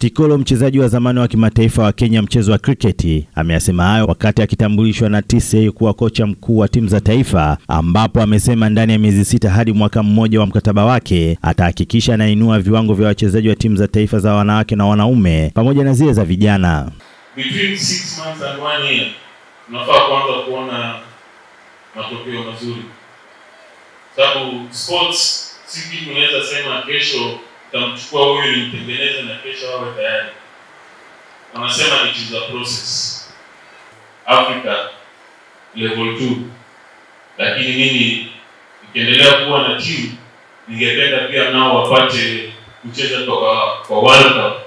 Tikolo, mchezaji wa zamani wa kimataifa wa Kenya mchezo wa kriketi, ameyasema hayo wakati akitambulishwa na TCA kuwa kocha mkuu wa timu za taifa, ambapo amesema ndani ya miezi 6 hadi mwaka mmoja wa mkataba wake atahakikisha anainua viwango vya wachezaji wa timu za taifa za wanawake na wanaume pamoja na zile za vijana. Between 6 months and 1 year tunafaa kuanza kuona matokeo mazuri. Sababu sports sisi tunaweza sema kesho tamchukua huyu nimtengeneze na kesho awe tayari. Wanasema it is a process. Africa level 2. Lakini mimi nikiendelea kuwa na timu ningependa pia nao wapate kucheza kwa World Cup.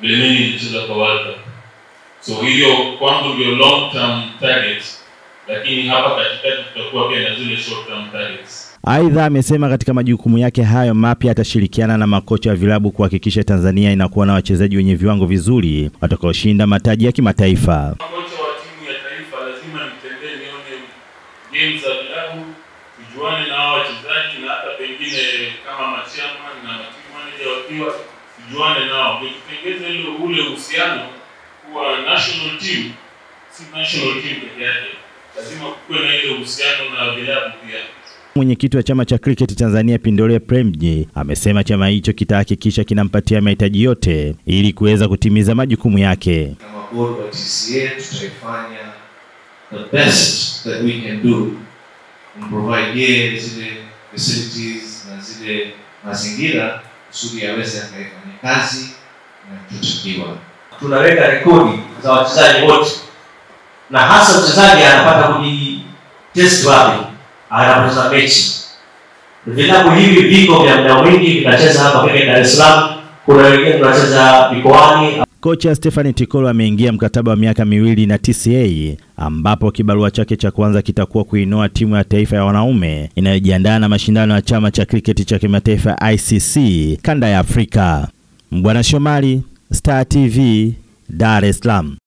Vile mimi nilicheza kwa World Cup. So hiyo kwangu ndio long term target. Lakini hapa katikati tutakuwa pia na zile short term targets. Aidha amesema katika majukumu yake hayo mapya atashirikiana na makocha wa vilabu kuhakikisha Tanzania inakuwa na wachezaji wenye viwango vizuri watakaoshinda mataji ya kimataifa. Makocha wa timu ya taifa lazima nitembee nione games za vilabu, tujuane na wachezaji na hata pengine kama chairman na team manager wakiwa tujuane nao, tutengeze ile ule uhusiano kwa national team, si national team pekee yake. Lazima kuwe na ile uhusiano na vilabu pia. Mwenyekiti wa chama cha cricket Tanzania Pindole Premji amesema chama hicho kitahakikisha kinampatia mahitaji yote ili kuweza kutimiza majukumu yake. Kama board wa TCA tutafanya the best that we can do in provide zile facilities na zile mazingira kusudi aweze kufanya kazi na kutukiwa. Tunaweka rekodi za wachezaji wote na hasa mchezaji anapata kujitest wapi. Anapoza mechi. Vitabu hivi viko vya muda mwingi vinacheza hapa pekee Dar es Salaam, kuna wengine tunacheza mikoani. Kocha Stephen Tikolo ameingia mkataba wa miaka 2 na TCA, ambapo kibarua chake cha kwanza kitakuwa kuinua timu ya taifa ya wanaume inayojiandaa na mashindano ya chama cha cricket cha kimataifa ICC kanda ya Afrika. Mbwana Shomari, Star TV, Dar es Salaam.